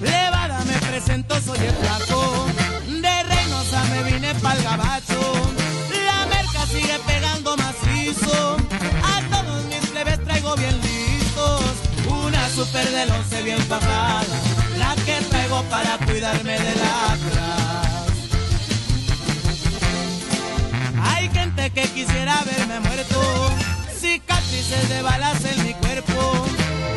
Levada me presentó, soy el flaco. De Reynosa me vine pa'l gabacho. La merca sigue pegando macizo. A todos mis plebes traigo bien listos. Una super del once bien bajada, la que traigo para cuidarme de lacras. Hay gente que quisiera verme muerto. Cicatrices de balas en mi cuerpo.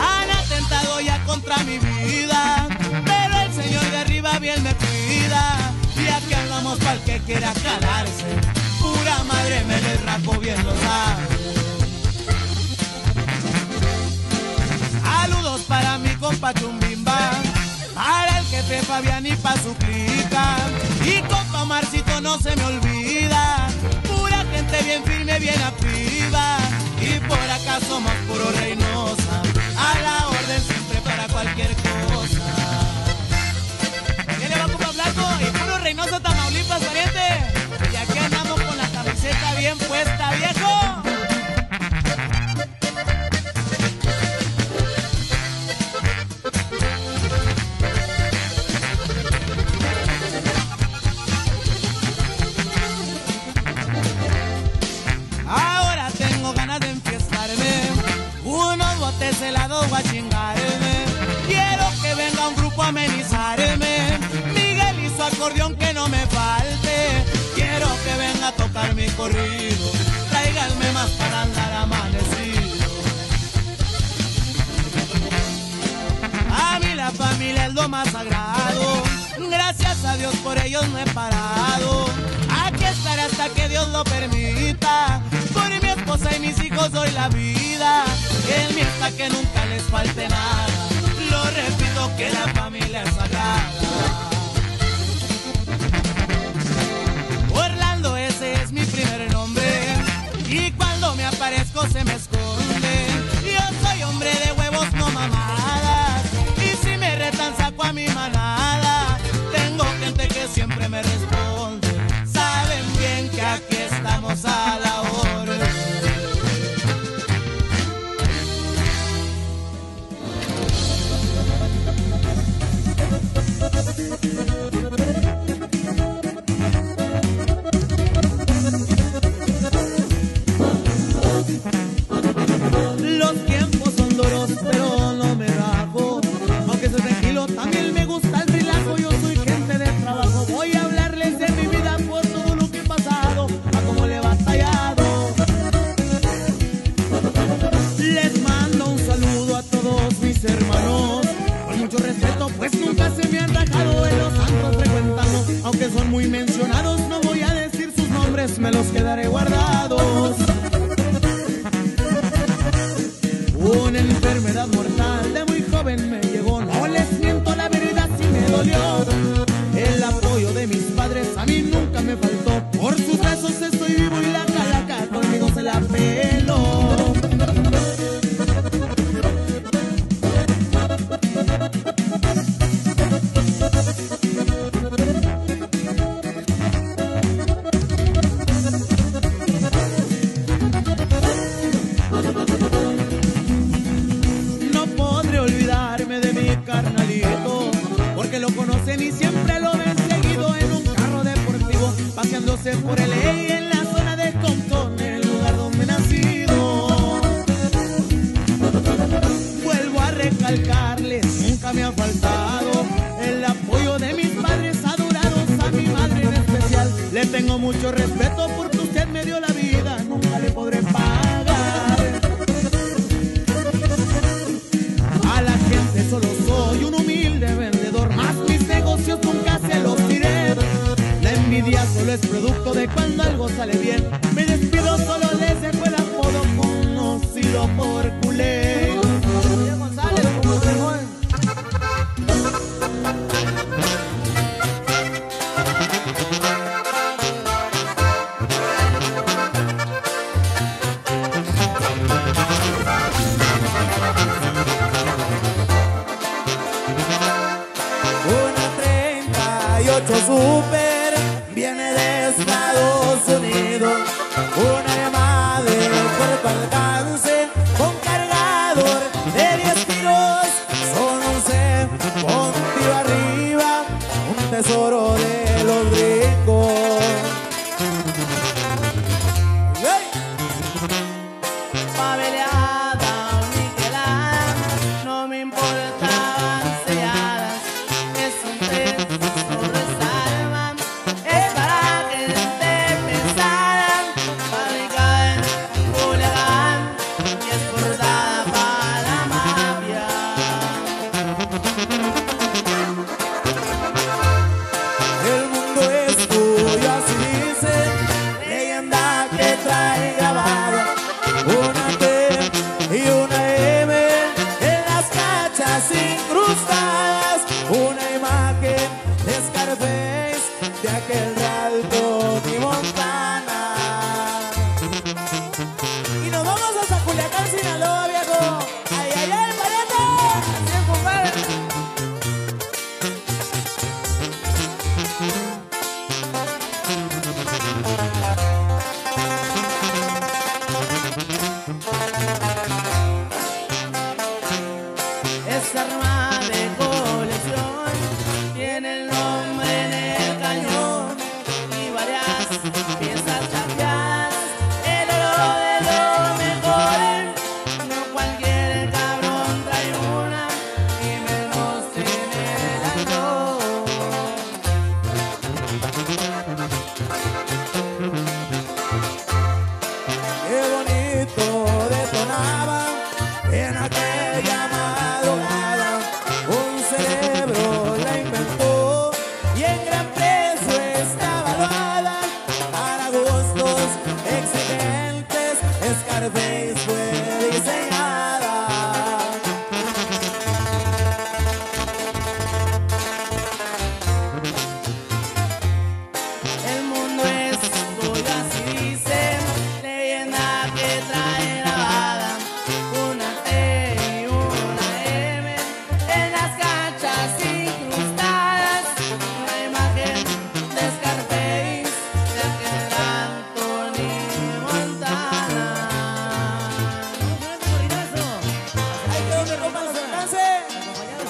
Han atentado ya contra mi vida, pero el Señor de arriba bien me cuida. Y aquí andamos para el que quiera calarse. Pura madre me les rapo bien lo sabe. Saludos para mi compa Chumbimba, para el jefe Fabián y pa' su clica. Y compa Marcito no se me olvida, pura gente bien firme, bien activa. Y por acá somos puro Reynosa, a la orden siempre para cualquier cosa. ¿Qué le va a comprar Blanco? Y puro Reynosa, Tamaulipas, pariente. Y aquí andamos con la camiseta bien puesta, viejo. Helado a chingarme, quiero que venga un grupo a amenizarme. Miguel y su acordeón que no me falte. Quiero que venga a tocar mi corrido, tráiganme más para andar amanecido. A mí la familia es lo más sagrado, gracias a Dios por ellos no he parado. Aquí estaré hasta que Dios lo permita. Por mi esposa y mis hijos doy la vida. El mío está que nunca les falte nada. Lo repito que la familia es sagrada. Orlando, ese es mi primer nombre. Y cuando me aparezco se me esconde. Yo soy hombre de huevos, no mamadas. Y si me retan saco a mi manada. Tengo gente que siempre me responde. Saben bien que aquí estamos a la hora. Los tiempos son duros, pero no me bajo. Aunque soy tranquilo, también me gusta el relajo. Yo soy gente de trabajo. Voy a hablarles de mi vida por todo lo que he pasado, a cómo le he batallado. Les mando un saludo a todos mis hermanos. Con mucho respeto, pues nunca se me han rajado. De los santos frecuentando, aunque son muy mencionados, no voy a decir sus nombres, me los quedaré guardados. Una enfermedad mortal de muy joven me llegó, no les miento, la verdad sí me dolió. El apoyo de mis padres a mí nunca me faltó, por sus brazos estoy vivo y la calaca conmigo se la peló. Y siempre lo ven seguido en un carro deportivo, paseándose por el ley en la zona de Concón, el lugar donde he nacido. Vuelvo a recalcarles, nunca me ha faltado el apoyo de mis padres adorados, a mi madre en especial. Le tengo mucho respeto porque usted me dio la vida, nunca le podré pagar. A la gente solo soy un humilde vendedor, más nunca se los diré. La envidia solo es producto de cuando algo sale bien. Me despido, solo les dejo el apodo conocido por culé. Guillermo González, como se mueve. Una llamada de cuerpo al cáncer con cargador de 10 kilos. Son 11, con tiro arriba, un tesoro de los ricos. Pabeleada, niquelada, no me importaban selladas. Es un tesoro de salva, es para que te pensaran. Fabricada en Culiacán y exportada para la mafia. El mundo es tuyo, así dicen, leyenda que trae grabada. Una T y una M en las cachas incrustadas. Una imagen de Scarface, de aquel ralto y Montana. Y nos vamos hasta Culiacán, Sinaloa, viejo. ¡Ay, ay, ay, pariente! ¡Así es, esta arma de colección tiene el nombre en el cañón y varias piezas chapeadas. El oro de lo mejor, no cualquier cabrón trae una y menos tiene el alcohol. Qué bonito detonaba en aquella madrugada. Un cerebro la inventó y en gran precio está valuada. Para gustos exigentes, Scarface fue diseñada. El mundo es tuyo, así dicen, leyenda que trae lavada. Una T y una M en las cachas incrustadas. Una imagen de Scarface, de aquel Anthony Montana. ¡Ay, quedó mi compa los alcances!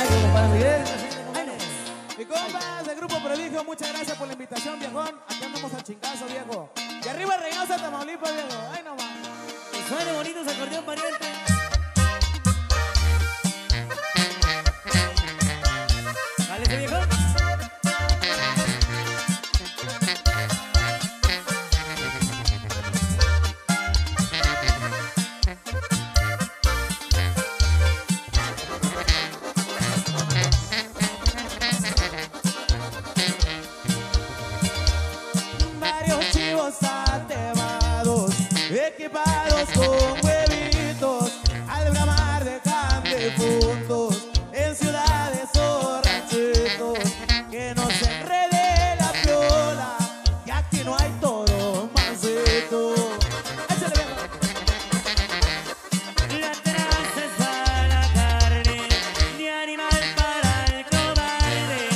¡Ay, compa Miguel! ¡Ay, no! Mi compa del grupo Prodigio, muchas gracias por la invitación, viejón. Aquí andamos al chingazo, viejo. Y arriba Reynosa, Tamaulipas, viejo. ¡Ay, no más! Suene bonito ese acordeón, pariente. ¡Dale, ese viejón! Varios chivos atevados, equipados con huevitos, al bramar dejan difuntos en ciudades o ranchitos. Que no se enrede la piola, que aquí no hay toro mancito. Échale, viejo. La traza es para la carne, ni animal para el cobarde,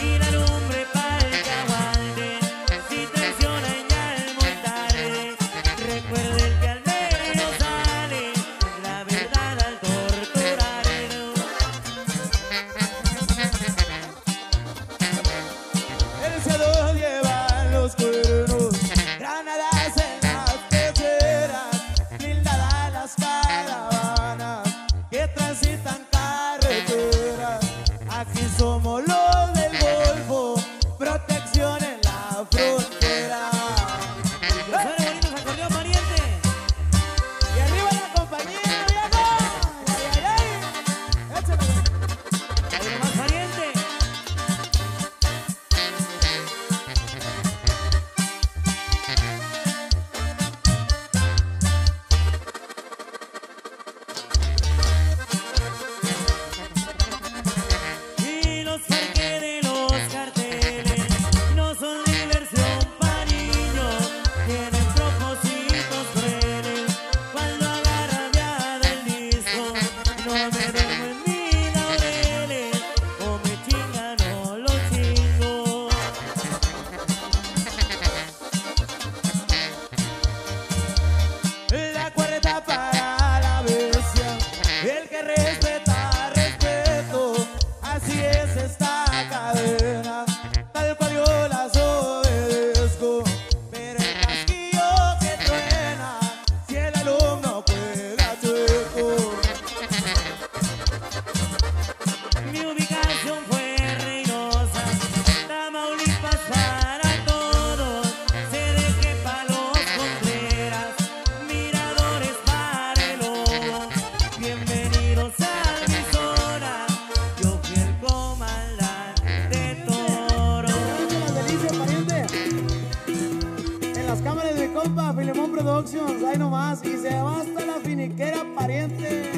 ni la lumbre para el cabalde. Si traicionan ya es muy tarde. Recuerden que al medio sale la verdad al torturarlo. El cielo lleva los cuernos, granadas en las pecheras, blindadas las caravanas que transitan carreteras. Aquí somos los del Golfo, protección en la frontera. ¡Suena bonito ese acordeón, pariente! ahí nomás, y se va hasta la finiquera, pariente.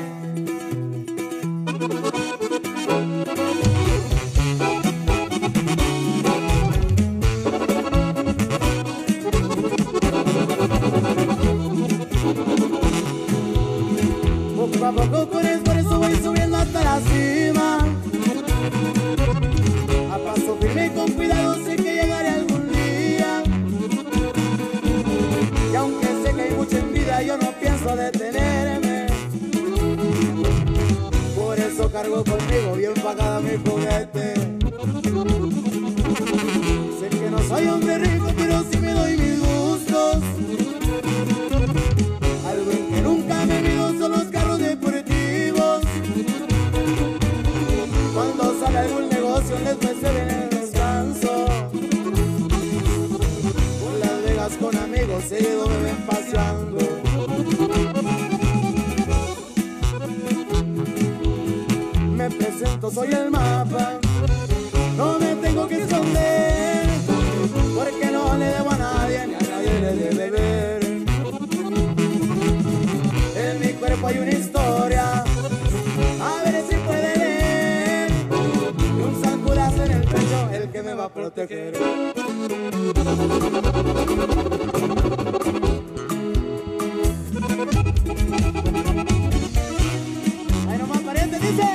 Poco a poco con esfuerzo voy subiendo hasta la cima. A paso firme y con cuidado sé que llegaré algún día. Y aunque sé que hay mucha envidia, yo no pienso detenerme. Por eso cargo conmigo bien pagada mi juguete. Sé que no soy hombre rico, pero sí me doy mis gustos. Algo en que nunca me mido son los carros deportivos. Cuando sale algún negocio después se viene el descanso. Por Las Vegas con amigos seguido me ven paseando. Me presento, soy el mapa. No me tengo que esconder, porque no le debo a nadie, ni a nadie le debo beber. En mi cuerpo hay una historia, a ver si puede leer. Y un sangudazo en el pecho, el que me va a proteger. Ahí nomás, pariente, dice.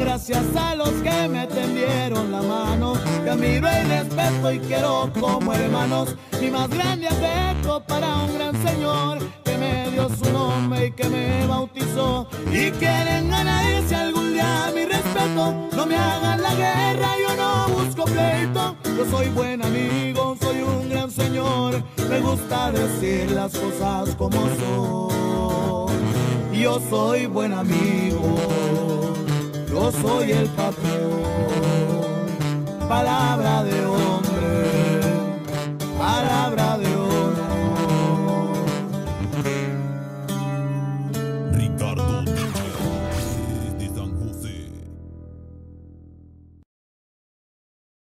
gracias a los que me tendieron la mano, que admiro y respeto y quiero como hermanos. Mi más grande afecto para un gran señor que me dio su nombre y que me bautizó. Y quieren ganarse algún día mi respeto, no me hagan la guerra, yo no busco pleito. Yo soy buen amigo, soy un gran señor, me gusta decir las cosas como son. Yo soy buen amigo, yo soy el patrón, palabra de hoy.